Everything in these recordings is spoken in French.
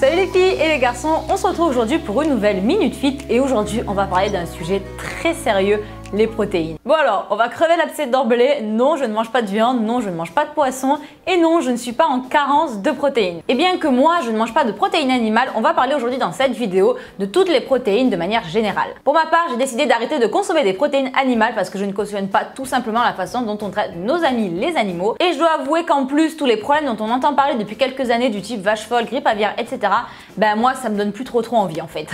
Salut les filles et les garçons, on se retrouve aujourd'hui pour une nouvelle Minute Fit et aujourd'hui on va parler d'un sujet très sérieux, les protéines. Bon alors, on va crever l'abcès d'emblée, non je ne mange pas de viande, non je ne mange pas de poisson et non je ne suis pas en carence de protéines. Et bien que moi je ne mange pas de protéines animales, on va parler aujourd'hui dans cette vidéo de toutes les protéines de manière générale. Pour ma part, j'ai décidé d'arrêter de consommer des protéines animales parce que je ne cautionne pas tout simplement la façon dont on traite nos amis les animaux et je dois avouer qu'en plus tous les problèmes dont on entend parler depuis quelques années du type vache folle, grippe aviaire, etc. ben moi ça me donne plus trop envie en fait.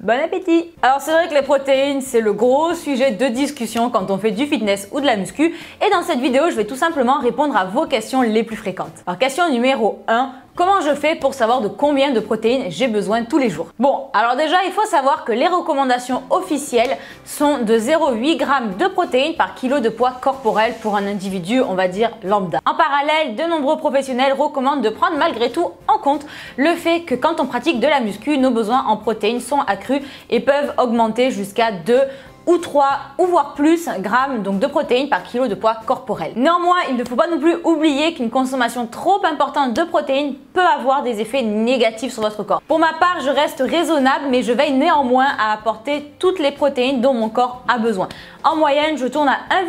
Bon appétit. Alors c'est vrai que les protéines c'est le gros sujet de discussion quand on fait du fitness ou de la muscu et dans cette vidéo je vais tout simplement répondre à vos questions les plus fréquentes. Alors question numéro 1, comment je fais pour savoir de combien de protéines j'ai besoin tous les jours? Bon, alors déjà il faut savoir que les recommandations officielles sont de 0,8 g de protéines par kilo de poids corporel pour un individu on va dire lambda. En parallèle, de nombreux professionnels recommandent de prendre malgré tout en compte le fait que quand on pratique de la muscu, nos besoins en protéines sont accrus et peuvent augmenter jusqu'à 2 ou 3 ou voire plus grammes donc de protéines par kilo de poids corporel. Néanmoins, il ne faut pas non plus oublier qu'une consommation trop importante de protéines peut avoir des effets négatifs sur votre corps. Pour ma part, je reste raisonnable mais je veille néanmoins à apporter toutes les protéines dont mon corps a besoin. En moyenne, je tourne à 1,5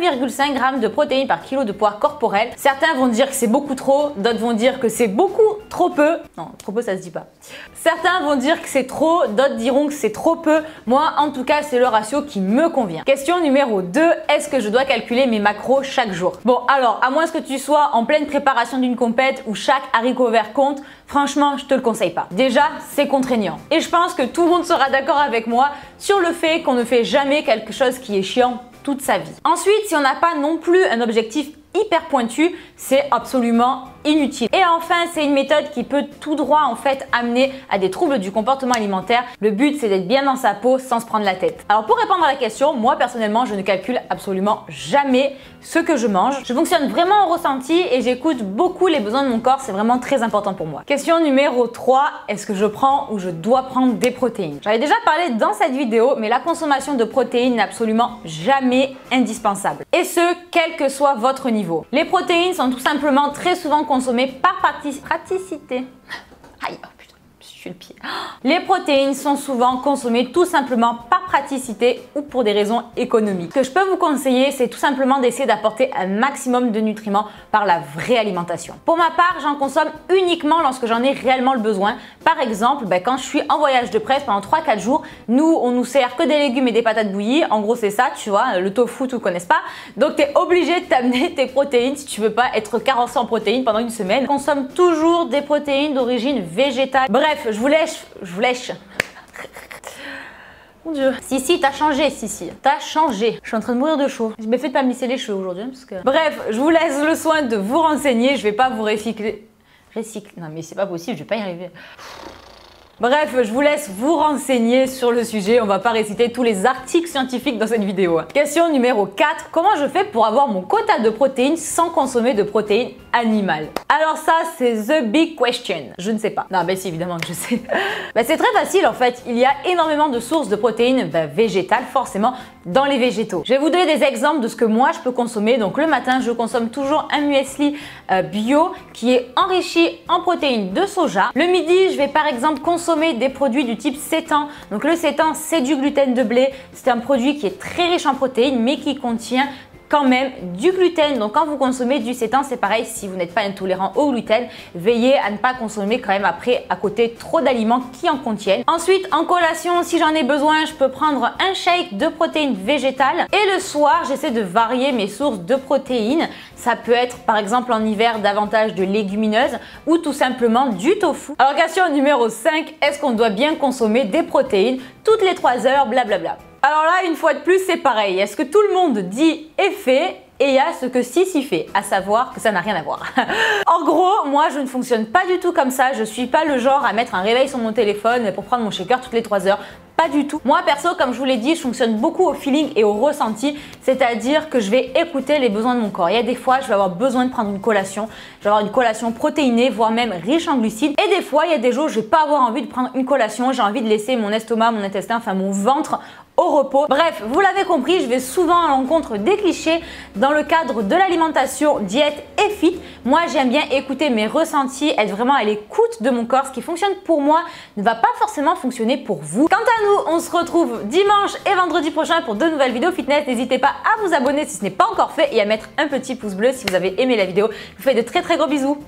g de protéines par kilo de poids corporel. Certains vont dire que c'est beaucoup trop, d'autres vont dire que c'est beaucoup trop peu. Non, trop peu ça se dit pas. Certains vont dire que c'est trop, d'autres diront que c'est trop peu. Moi, en tout cas, c'est le ratio qui me convient. Question numéro 2, est-ce que je dois calculer mes macros chaque jour? Bon alors, à moins que tu sois en pleine préparation d'une compète où chaque haricot vert compte, franchement, je te le conseille pas. Déjà, c'est contraignant. Et je pense que tout le monde sera d'accord avec moi sur le fait qu'on ne fait jamais quelque chose qui est chiant toute sa vie. Ensuite, si on n'a pas non plus un objectif hyper pointu, c'est absolument inutile. Et enfin, c'est une méthode qui peut tout droit en fait amener à des troubles du comportement alimentaire. Le but c'est d'être bien dans sa peau sans se prendre la tête. Alors pour répondre à la question, moi personnellement je ne calcule absolument jamais ce que je mange. Je fonctionne vraiment au ressenti et j'écoute beaucoup les besoins de mon corps, c'est vraiment très important pour moi. Question numéro 3, est-ce que je prends ou je dois prendre des protéines? J'avais déjà parlé dans cette vidéo, mais la consommation de protéines n'est absolument jamais indispensable. Et ce, quel que soit votre niveau. Les protéines sont tout simplement très souvent consommées par praticité. Aïe, oh putain, je suis le pied. Les protéines sont souvent consommées tout simplement par praticité ou pour des raisons économiques. Ce que je peux vous conseiller, c'est tout simplement d'essayer d'apporter un maximum de nutriments par la vraie alimentation. Pour ma part, j'en consomme uniquement lorsque j'en ai réellement le besoin. Par exemple, quand je suis en voyage de presse pendant 3-4 jours, nous, on nous sert que des légumes et des patates bouillies. En gros, c'est ça, tu vois, le tofu, tu ne connais pas. Donc, tu es obligé de t'amener tes protéines si tu veux pas être carencé en protéines pendant une semaine. Je consomme toujours des protéines d'origine végétale. Bref, je vous lèche. Mon Dieu. Sissi, t'as changé, Sissi. T'as changé. Je suis en train de mourir de chaud. Je me fais de pas me lisser les cheveux aujourd'hui parce que... Bref, je vous laisse le soin de vous renseigner. Je vais pas vous recycler. Non mais c'est pas possible, je vais pas y arriver. Bref, je vous laisse vous renseigner sur le sujet. On va pas réciter tous les articles scientifiques dans cette vidéo. Question numéro 4. Comment je fais pour avoir mon quota de protéines sans consommer de protéines animales? Alors ça, c'est the big question. Je ne sais pas. Non, mais si, évidemment que je sais. C'est très facile en fait. Il y a énormément de sources de protéines végétales, forcément, dans les végétaux. Je vais vous donner des exemples de ce que moi, je peux consommer. Donc le matin, je consomme toujours un muesli bio qui est enrichi en protéines de soja. Le midi, je vais par exemple consommer des produits du type sétan. Donc le sétan, c'est du gluten de blé. C'est un produit qui est très riche en protéines mais qui contient quand même du gluten. Donc quand vous consommez du sétan, c'est pareil, si vous n'êtes pas intolérant au gluten, veillez à ne pas consommer quand même après à côté trop d'aliments qui en contiennent. Ensuite, en collation, si j'en ai besoin, je peux prendre un shake de protéines végétales. Et le soir, j'essaie de varier mes sources de protéines. Ça peut être par exemple en hiver davantage de légumineuses ou tout simplement du tofu. Alors question numéro 5, est-ce qu'on doit bien consommer des protéines toutes les 3 heures, blablabla. Alors là, une fois de plus, c'est pareil. Est-ce que tout le monde dit et fait? Et il y a ce que Sissi fait, à savoir que ça n'a rien à voir. En gros, moi je ne fonctionne pas du tout comme ça, je suis pas le genre à mettre un réveil sur mon téléphone pour prendre mon shaker toutes les 3 heures, pas du tout. Moi perso, comme je vous l'ai dit, je fonctionne beaucoup au feeling et au ressenti, c'est-à-dire que je vais écouter les besoins de mon corps. Il y a des fois, je vais avoir besoin de prendre une collation, je vais avoir une collation protéinée, voire même riche en glucides. Et des fois, il y a des jours, je vais pas avoir envie de prendre une collation, j'ai envie de laisser mon estomac, mon intestin, enfin mon ventre au repos. Bref, vous l'avez compris, je vais souvent à l'encontre des clichés dans le cadre de l'alimentation, diète et fit. Moi, j'aime bien écouter mes ressentis, être vraiment à l'écoute de mon corps. Ce qui fonctionne pour moi ne va pas forcément fonctionner pour vous. Quant à nous, on se retrouve dimanche et vendredi prochain pour de nouvelles vidéos fitness. N'hésitez pas à vous abonner si ce n'est pas encore fait et à mettre un petit pouce bleu si vous avez aimé la vidéo. Je vous fais de très gros bisous.